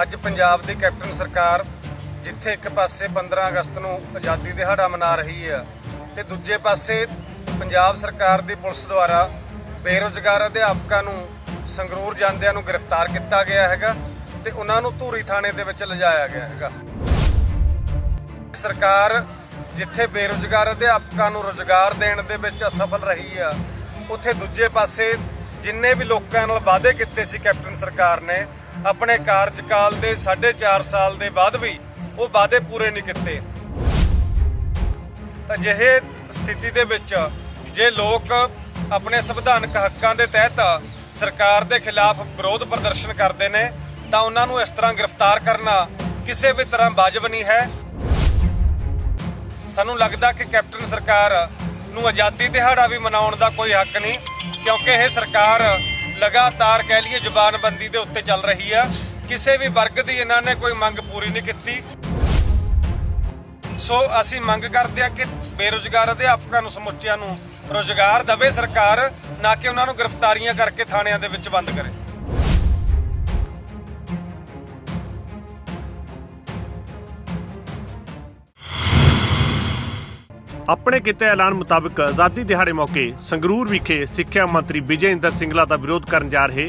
ਅੱਜ पंजाब की कैप्टन सरकार जिथे एक पासे 15 अगस्त को आज़ादी दिहाड़ा मना रही है तो दूजे पासे पंजाब सरकार की पुलिस द्वारा बेरोजगार अध्यापकों को संगरूर जांदियां को गिरफ्तार किया गया है तो उन्होंने धूरी थाने लिजाया गया है। सरकार जिथे बेरोजगार अध्यापकों को रोजगार देने दे विच असफल रही है उत्थे दूजे पासे जिन्ने भी लोगों नाल वादे कीते सी कैप्टन सरकार ने अपने कार्यकाल दे 4.5 साल के बाद भी वो वादे पूरे नहीं किए। अजिहे स्थिति दे विच जे लोग अपने संविधानक हकों के तहत सरकार के खिलाफ विरोध प्रदर्शन करते हैं तो उन्होंने इस तरह गिरफ्तार करना किसी भी तरह वाजिब नहीं है। सानू लगता कि कैप्टन सरकार नू आज़ादी दिहाड़ा भी मनाउण दा कोई हक नहीं क्योंकि यह सरकार लगातार कह लीए जबानबंदी दे उत्ते चल रही है, किसी भी वर्ग की इन्हां ने कोई मंग पूरी नहीं कीती। सो असी मंग करदे हां कि बेरोजगार अध्यापकों नू समुच्चियां नू रोजगार दवे सरकार, ना कि उन्हां नू गिरफ्तारियां करके थाणियां दे विच बंद करे। अपने किते ऐलान मुताबिक आज़ादी दिहाड़े मौके संगरूर विखे सिक्ख्या मंत्री विजय इंदर सिंगला का विरोध कर जा रहे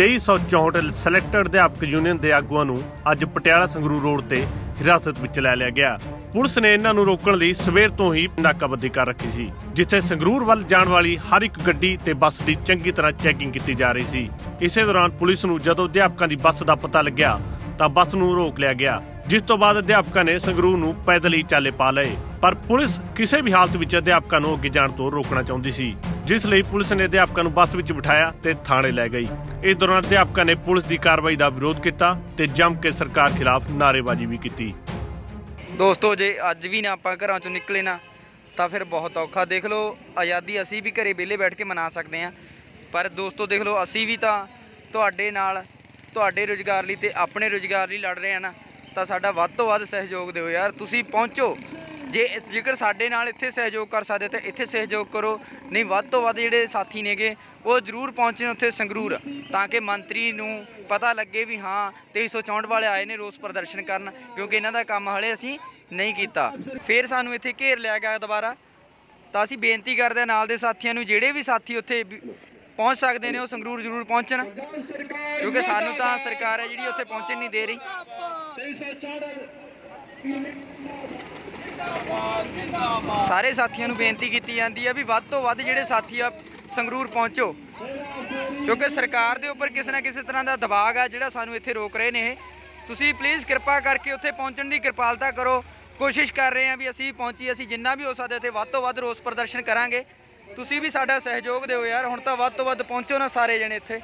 2364 सिलेक्टेड अध्यापक यूनियन के आगुआ अज पटियाला संगरूर रोड से हिरासत में लै लिया गया। पुलिस ने इन्हों रोकने लिए सवेर तो ही नाकाबंदी कर रखी सी, जिथे संगरूर वल जाने वाली हर एक गड्डी ते बस की चंगी तरह चैकिंग की जा रही सी। इसे दौरान पुलिस नूं जदों अध्यापकों की बस का पता लग्या तो बस नूं रोक लिया गया, जिस तो बाद अध्यापकों ने संगरूर नूं पैदल ही चाले पा लए। पर पुलिस किसी भी हालत में अध्यापकों को अगे जाने तो रोकना चाहती सी, जिसलिए पुलिस ने अध्यापकों को बस में बिठाया ते थाणे लै गई। इस दौरान अध्यापकों ने पुलिस की कार्रवाई का विरोध किया ते जम के सरकार खिलाफ नारेबाजी भी की। दोस्तों जे अज भी ना आपां घरां चों निकले ना तो फिर बहुत औखा। देख लो आज़ादी असी भी घरें विहले बैठ के मना सकते हैं, पर दोस्तों देख लो असी भी तुहाडे नाल तुहाडे रोजगार लई ते अपने रोजगार लई लड़ रहे हैं ना, तो साडा वध तों वध सहयोग दिओ यार। तुसीं पहुँचो, जेकर साडे नाल इत्थे सहयोग कर सकदे तो इत्थे सहयोग करो, नहीं वध तों वध जिहड़े साथी नेगे वो जरूर पहुँचन उत्थे संगरूर, तां कि मंत्री नूं पता लगे भी हाँ 2364 वाले आए ने रोस प्रदर्शन करन, क्योंकि इन्हां दा काम हले असीं नहीं कीता। फिर सानूं इत्थे घेर लिया गया दुबारा, तो असीं बेनती करदे नाल दे साथियां नूं जिहड़े भी साथी उत्थे पहुँच सकते हैं वो संगरूर जरूर पहुँचन, क्योंकि सानूं तां सरकार है जिहड़ी उत्थे पहुँचण नहीं दे रही। सारे साथियों बेनती की जाती है भी वध तो वध जिहड़े साथी आ संगरूर पहुँचो, क्योंकि सरकार के उपर किसी ना किसी तरह का दबाव है जिहड़ा सानूं इत्थे रोक रहे ने। तुसीं प्लीज़ कृपा करके उत्थे पहुँचण दी कृपालता करो। कोशिश कर रहे हैं भी असीं पहुँची, असीं जिन्ना भी हो सकदा इत्थे वध तो वध रोस प्रदर्शन करांगे, तुसीं भी साडा सहयोग दिओ यार। हुण तां वध तो वध पहुँचो ना सारे जणे, इत्थे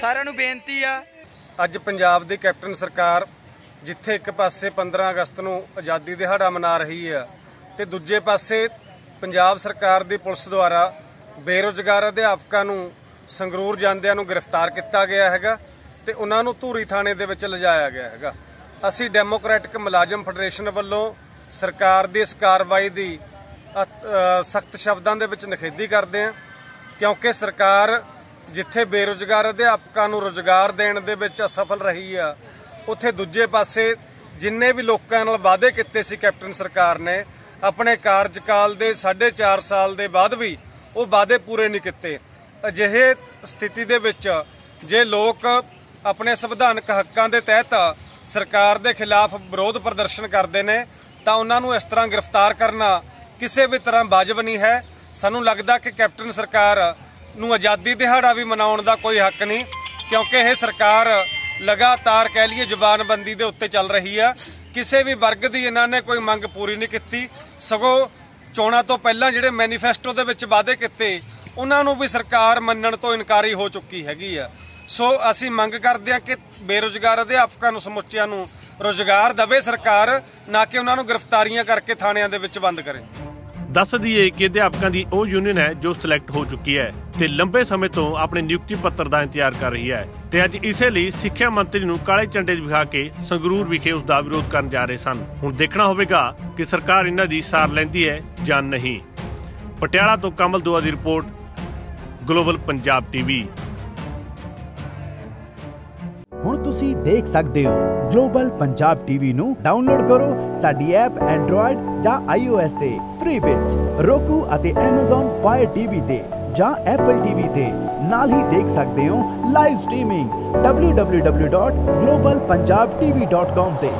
सारिआं नूं बेनती आ। अज्ज पंजाब दी कैप्टन सरकार जिथे एक पासे 15 अगस्त को आज़ादी दिहाड़ा मना रही है तो दूजे पासे पंजाब सरकार की पुलिस द्वारा बेरोजगार अध्यापकों को संगरूर जांदियां को गिरफ्तार किया गया है तो उन्होंने धूरी थाने लिजाया गया है। असी डेमोक्रेटिक मुलाजिम फैडरेशन वालों सरकार की इस कार्रवाई की सख्त शब्दों के निखेधी करते हैं, क्योंकि सरकार जिथे बेरोजगार अध्यापकों को रोजगार देने दे विच असफल रही है उत्थे दूजे पासे जिन्ने भी लोगों नाल वादे कीते सी कैप्टन सरकार ने अपने कार्यकाल दे 4.5 साल के बाद भी वो वादे पूरे नहीं कीते। अजिहे स्थिति दे विच जे लोग अपने संविधानक हकों के तहत सरकार के खिलाफ विरोध प्रदर्शन करते हैं तो उन्होंने इस तरह गिरफ्तार करना किसी भी तरह वाजिब नहीं है। सानू लगता कि कैप्टन सरकार नू आज़ादी दिहाड़ा भी मनाउण दा कोई हक नहीं क्योंकि यह सरकार लगातार कह लीए जबानबंदी दे उत्ते चल रही है, किसी भी वर्ग की इन्होंने कोई मंग पूरी नहीं की। सगों चोणां तो पहलां जिहड़े मैनीफेस्टो दे विच वादे कीते उन्हां नूं भी सरकार मन्नण तो इनकारी हो चुकी हैगी आ। सो असीं मंग करदे हां कि बेरोजगार अध्यापकां नूं समुच्चियां नूं रोजगार दवे सरकार, ना कि उन्हां नूं गिरफ्तारियां करके थाणियां दे विच बंद करे। दस दीए कि अध्यापकों की वो यूनियन है जो सिलेक्ट हो चुकी है ते लंबे समय तो अपने नियुक्ति पत्र का इंतजार कर रही है ते अज इसे लिए सिक्ख्या मंत्री नूं काले झंडे विखा के संगरूर विखे उसका विरोध करन जा रहे सन। हुण देखना होगा कि सरकार इन्हां दी सार लैंदी है जां नहीं। ਪਟਿਆਲਾ ਤੋਂ ਕਮਲ ਦੁਆ ਦੀ ਰਿਪੋਰਟ, ਗਲੋਬਲ ਪੰਜਾਬ ਟੀਵੀ। ਹੁਣ ਤੁਸੀਂ ਦੇਖ ਸਕਦੇ ਹੋ ਗਲੋਬਲ ਪੰਜਾਬ ਟੀਵੀ ਨੂੰ ਡਾਊਨਲੋਡ ਕਰੋ ਸਾਡੀ ਐਪ ਐਂਡਰੋਇਡ ਜਾਂ iOS ਤੇ ਫ੍ਰੀ ਵਿੱਚ Roku ਅਤੇ Amazon Fire TV ਤੇ ਜਾਂ Apple TV ਤੇ। ਨਾਲ ਹੀ ਦੇਖ ਸਕਦੇ ਹੋ ਲਾਈਵ ਸਟ੍ਰੀਮਿੰਗ www.globalpunjabtv.com ਤੇ।